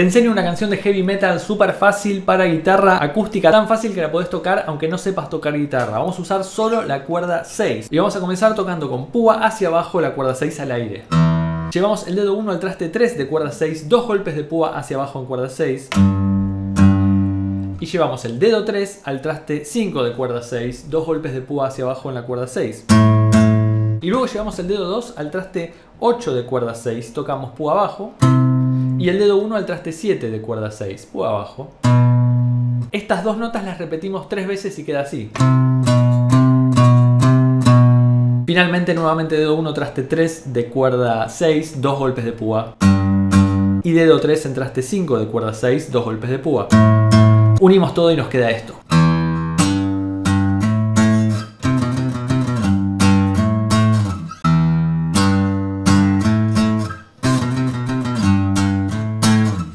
Te enseño una canción de heavy metal súper fácil para guitarra acústica, tan fácil que la podés tocar aunque no sepas tocar guitarra. Vamos a usar solo la cuerda 6 y vamos a comenzar tocando con púa hacia abajo la cuerda 6 al aire. Llevamos el dedo 1 al traste 3 de cuerda 6, 2 golpes de púa hacia abajo en cuerda 6. Y llevamos el dedo 3 al traste 5 de cuerda 6, 2 golpes de púa hacia abajo en la cuerda 6. Y luego llevamos el dedo 2 al traste 8 de cuerda 6, tocamos púa abajo. Y el dedo 1 al traste 7 de cuerda 6, púa abajo. Estas dos notas las repetimos 3 veces y queda así. Finalmente nuevamente dedo 1 traste 3 de cuerda 6, 2 golpes de púa. Y dedo 3 en traste 5 de cuerda 6, 2 golpes de púa. Unimos todo y nos queda esto.